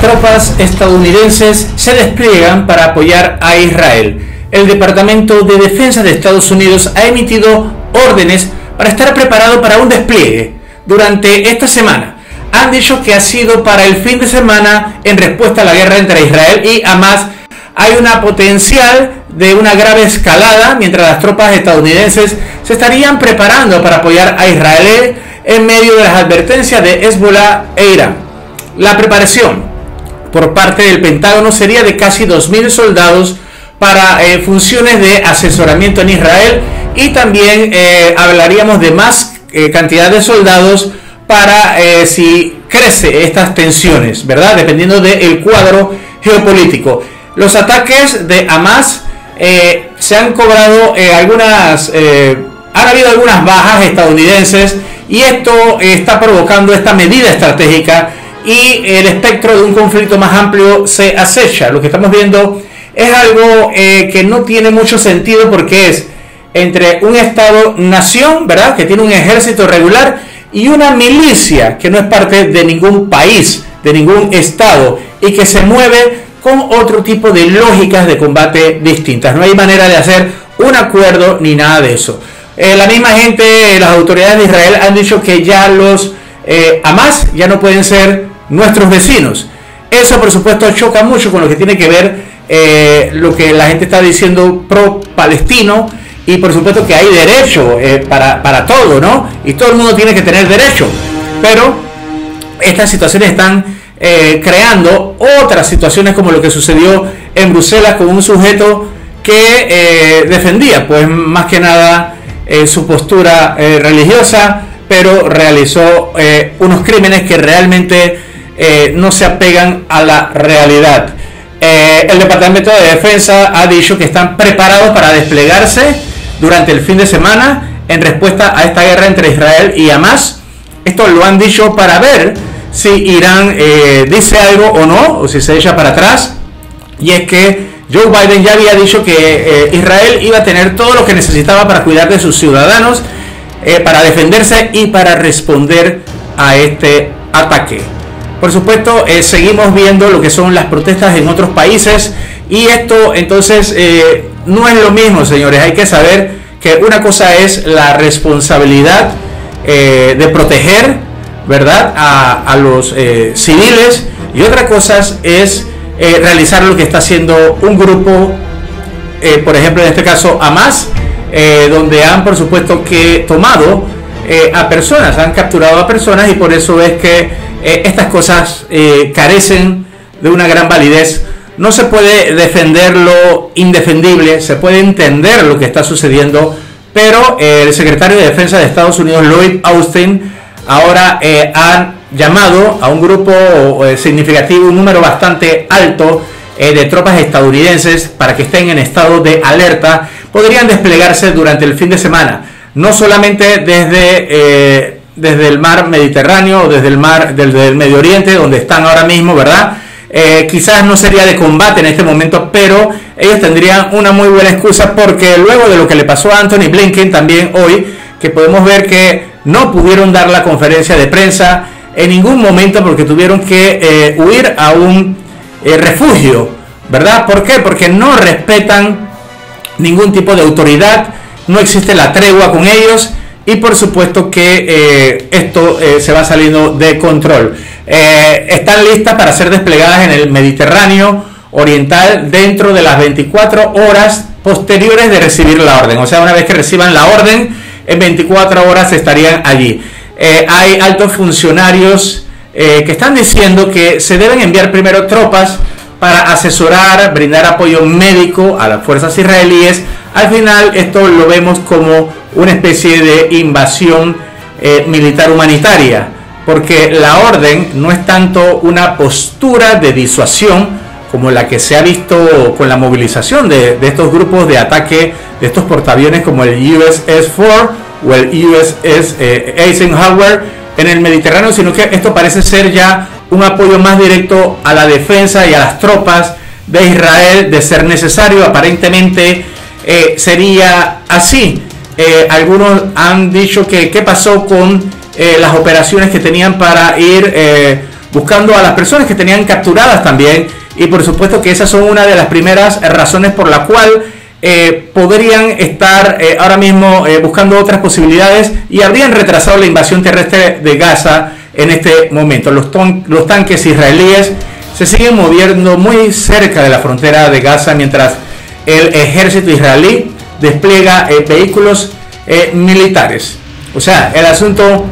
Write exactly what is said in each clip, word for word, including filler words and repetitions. tropas estadounidenses se despliegan para apoyar a Israel. El Departamento de Defensa de Estados Unidos ha emitido órdenes para estar preparado para un despliegue durante esta semana. Han dicho que ha sido para el fin de semana en respuesta a la guerra entre Israel y Hamas. Hay una potencial de una grave escalada mientras las tropas estadounidenses se estarían preparando para apoyar a Israel en medio de las advertencias de Hezbollah e Irán. La preparación por parte del Pentágono sería de casi dos mil soldados para eh, funciones de asesoramiento en Israel, y también eh, hablaríamos de más eh, cantidad de soldados para eh, si crece estas tensiones, ¿verdad? Dependiendo del cuadro geopolítico. Los ataques de Hamas eh, se han cobrado eh, algunas, eh, han habido algunas bajas estadounidenses, y esto eh, está provocando esta medida estratégica, y el espectro de un conflicto más amplio se acecha. Lo que estamos viendo es algo eh, que no tiene mucho sentido, porque es entre un Estado-nación, ¿verdad?, que tiene un ejército regular, y una milicia que no es parte de ningún país, de ningún Estado, y que se mueve con otro tipo de lógicas de combate distintas. No hay manera de hacer un acuerdo ni nada de eso. Eh, la misma gente, las autoridades de Israel han dicho que ya los eh, Hamas ya no pueden ser nuestros vecinos. Eso, por supuesto, choca mucho con lo que tiene que ver eh, lo que la gente está diciendo pro-palestino. Y por supuesto que hay derecho eh, para, para todo, ¿no? Y todo el mundo tiene que tener derecho. Pero estas situaciones están eh, creando otras situaciones, como lo que sucedió en Bruselas con un sujeto que eh, defendía, pues más que nada, eh, su postura eh, religiosa, pero realizó eh, unos crímenes que realmente eh, no se apegan a la realidad. Eh, el Departamento de Defensa ha dicho que están preparados para desplegarse durante el fin de semana en respuesta a esta guerra entre Israel y Hamas. Esto lo han dicho para ver si Irán eh, dice algo o no, o si se echa para atrás. Y es que Joe Biden ya había dicho que eh, Israel iba a tener todo lo que necesitaba para cuidar de sus ciudadanos, eh, para defenderse y para responder a este ataque. Por supuesto, eh, seguimos viendo lo que son las protestas en otros países, y esto entonces eh, no es lo mismo, señores. Hay que saber que una cosa es la responsabilidad eh, de proteger, ¿verdad?, a, a los eh, civiles, y otra cosa es eh, realizar lo que está haciendo un grupo, eh, por ejemplo, en este caso Hamas, eh, donde han, por supuesto, que tomado eh, a personas, han capturado a personas, y por eso es que eh, estas cosas eh, carecen de una gran validez. No se puede defender lo indefendible, se puede entender lo que está sucediendo, pero eh, el secretario de Defensa de Estados Unidos, Lloyd Austin, ahora eh, ha llamado a un grupo eh, significativo, un número bastante alto eh, de tropas estadounidenses para que estén en estado de alerta. Podrían desplegarse durante el fin de semana, no solamente desde, eh, desde el mar Mediterráneo o desde el mar del, del Medio Oriente, donde están ahora mismo, ¿verdad? Eh, quizás no sería de combate en este momento, pero ellos tendrían una muy buena excusa, porque luego de lo que le pasó a Anthony Blinken también hoy, que podemos ver que no pudieron dar la conferencia de prensa en ningún momento porque tuvieron que eh, huir a un eh, refugio, ¿verdad? ¿Por qué? Porque no respetan ningún tipo de autoridad, no existe la tregua con ellos, y por supuesto que eh, esto eh, se va saliendo de control. Eh, están listas para ser desplegadas en el Mediterráneo Oriental dentro de las veinticuatro horas posteriores de recibir la orden. O sea, una vez que reciban la orden, en veinticuatro horas estarían allí. Eh, hay altos funcionarios eh, que están diciendo que se deben enviar primero tropas para asesorar, brindar apoyo médico a las fuerzas israelíes. Al final, esto lo vemos como una especie de invasión eh, militar humanitaria, porque la orden no es tanto una postura de disuasión como la que se ha visto con la movilización de, de estos grupos de ataque, de estos portaaviones como el U S S Ford o el U S S eh, Eisenhower en el Mediterráneo, sino que esto parece ser ya un apoyo más directo a la defensa y a las tropas de Israel, de ser necesario. Aparentemente eh, sería así. Eh, algunos han dicho que qué pasó con Eh, las operaciones que tenían para ir eh, buscando a las personas que tenían capturadas también, y por supuesto que esas son una de las primeras razones por la cual eh, podrían estar eh, ahora mismo eh, buscando otras posibilidades y habrían retrasado la invasión terrestre de Gaza en este momento. Los, ton- los tanques israelíes se siguen moviendo muy cerca de la frontera de Gaza mientras el ejército israelí despliega eh, vehículos eh, militares. O sea, el asunto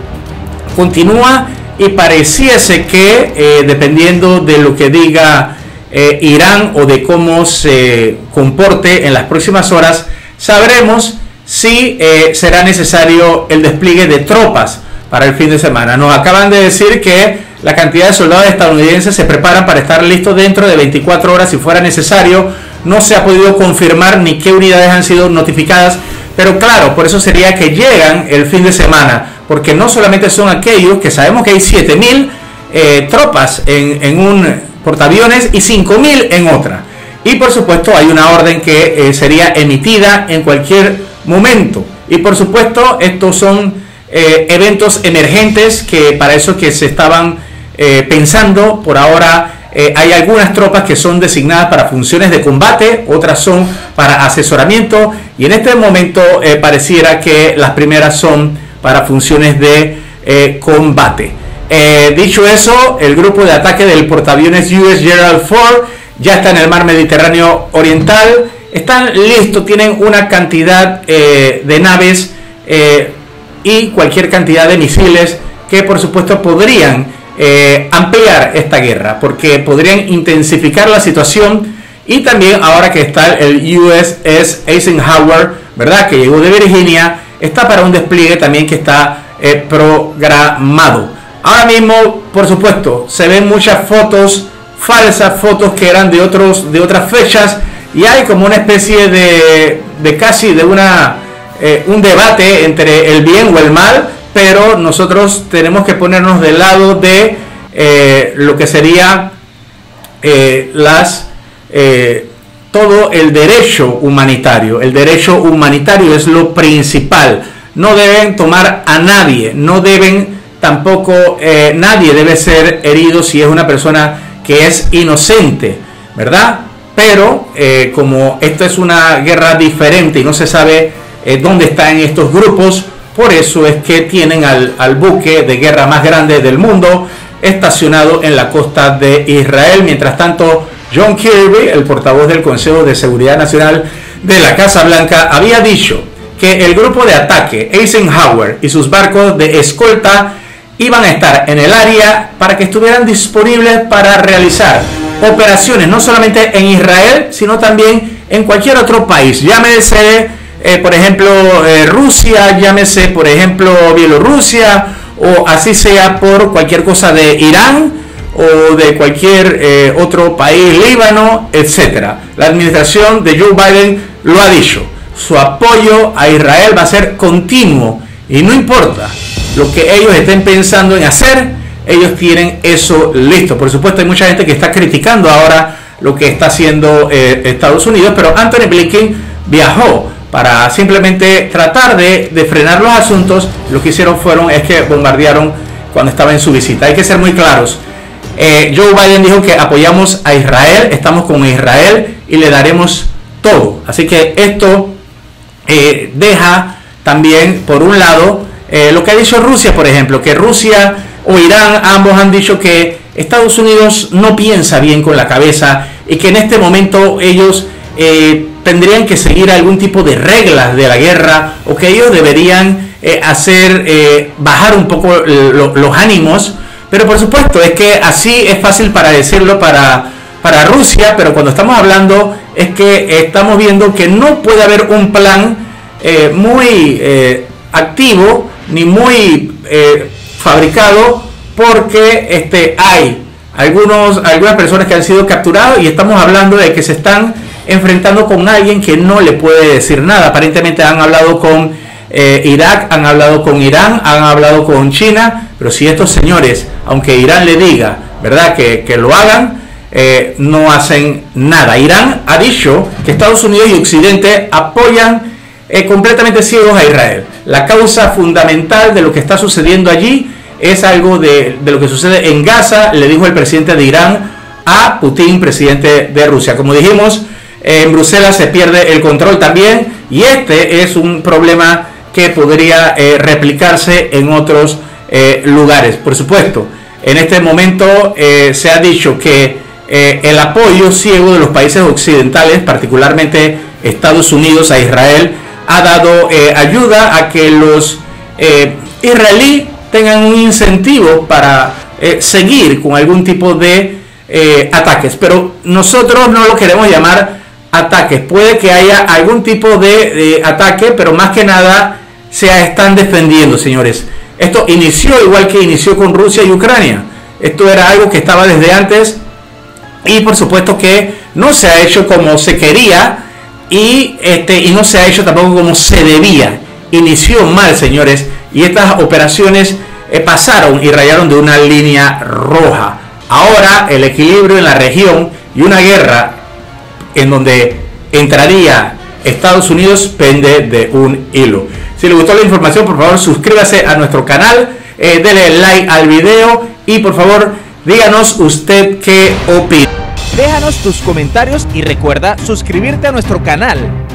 continúa y pareciese que eh, dependiendo de lo que diga eh, Irán o de cómo se comporte en las próximas horas, sabremos si eh, será necesario el despliegue de tropas para el fin de semana. Nos acaban de decir que la cantidad de soldados estadounidenses se preparan para estar listos dentro de veinticuatro horas si fuera necesario. No se ha podido confirmar ni qué unidades han sido notificadas, pero claro, por eso sería que llegan el fin de semana, porque no solamente son aquellos que sabemos que hay siete mil eh, tropas en, en un portaaviones y cinco mil en otra. Y por supuesto hay una orden que eh, sería emitida en cualquier momento. Y por supuesto estos son eh, eventos emergentes, que para eso que se estaban eh, pensando. Por ahora eh, hay algunas tropas que son designadas para funciones de combate, otras son para asesoramiento, y en este momento eh, pareciera que las primeras son para funciones de eh, combate. Eh, dicho eso, el grupo de ataque del portaaviones U S S Gerald Ford ya está en el mar Mediterráneo Oriental. Están listos, tienen una cantidad eh, de naves eh, y cualquier cantidad de misiles que por supuesto podrían eh, ampliar esta guerra, porque podrían intensificar la situación. Y también ahora que está el U S S Eisenhower, ¿verdad?, que llegó de Virginia, está para un despliegue también que está eh, programado. Ahora mismo, por supuesto, se ven muchas fotos falsas, fotos que eran de otros de otras fechas, y hay como una especie de, de casi de una eh, un debate entre el bien o el mal, pero nosotros tenemos que ponernos del lado de eh, lo que sería eh, las eh, todo el derecho humanitario. El derecho humanitario es lo principal. No deben tomar a nadie, no deben tampoco, eh, nadie debe ser herido si es una persona que es inocente, ¿verdad? Pero eh, como esto es una guerra diferente y no se sabe eh, dónde están estos grupos, por eso es que tienen al, al buque de guerra más grande del mundo estacionado en la costa de Israel. Mientras tanto, John Kirby, el portavoz del Consejo de Seguridad Nacional de la Casa Blanca, había dicho que el grupo de ataque Eisenhower y sus barcos de escolta iban a estar en el área para que estuvieran disponibles para realizar operaciones no solamente en Israel, sino también en cualquier otro país. Llámese, eh, por ejemplo, eh, Rusia, llámese, por ejemplo, Bielorrusia, o así sea por cualquier cosa de Irán o de cualquier eh, otro país, Líbano, etcétera. La administración de Joe Biden lo ha dicho. Su apoyo a Israel va a ser continuo, y no importa lo que ellos estén pensando en hacer, ellos tienen eso listo. Por supuesto, hay mucha gente que está criticando ahora lo que está haciendo eh, Estados Unidos, pero Anthony Blinken viajó para simplemente tratar de, de frenar los asuntos. Lo que hicieron fueron es que bombardearon cuando estaba en su visita. Hay que ser muy claros. Eh, Joe Biden dijo que apoyamos a Israel, estamos con Israel y le daremos todo. Así que esto eh, deja también, por un lado, eh, lo que ha dicho Rusia, por ejemplo, que Rusia o Irán, ambos han dicho que Estados Unidos no piensa bien con la cabeza y que en este momento ellos eh, tendrían que seguir algún tipo de reglas de la guerra, o que ellos deberían eh, hacer eh, bajar un poco lo, los ánimos. Pero por supuesto, es que así es fácil para decirlo para, para Rusia, pero cuando estamos hablando es que estamos viendo que no puede haber un plan eh, muy eh, activo ni muy eh, fabricado, porque este, hay algunos, algunas personas que han sido capturadas y estamos hablando de que se están enfrentando con alguien que no le puede decir nada. Aparentemente han hablado con eh, Irak, han hablado con Irán, han hablado con China. Pero si estos señores, aunque Irán le diga, ¿verdad?, que, que lo hagan, eh, no hacen nada. Irán ha dicho que Estados Unidos y Occidente apoyan eh, completamente ciegos a Israel. La causa fundamental de lo que está sucediendo allí es algo de, de lo que sucede en Gaza, le dijo el presidente de Irán a Putin, presidente de Rusia. Como dijimos, en Bruselas se pierde el control también, y este es un problema que podría eh, replicarse en otros eh, lugares. Por supuesto, en este momento eh, se ha dicho que eh, el apoyo ciego de los países occidentales, particularmente Estados Unidos a Israel, ha dado eh, ayuda a que los eh, israelíes tengan un incentivo para eh, seguir con algún tipo de eh, ataques. Pero nosotros no lo queremos llamar ataques. Puede que haya algún tipo de, de ataque, pero más que nada se están defendiendo, señores. Esto inició igual que inició con Rusia y Ucrania. Esto era algo que estaba desde antes y por supuesto que no se ha hecho como se quería y, este, y no se ha hecho tampoco como se debía. Inició mal, señores, y estas operaciones eh, pasaron y rayaron de una línea roja. Ahora el equilibrio en la región y una guerra en donde entraría Estados Unidos pende de un hilo. Si les gustó la información, por favor suscríbase a nuestro canal, eh, denle like al video y por favor díganos usted qué opina. Déjanos tus comentarios y recuerda suscribirte a nuestro canal.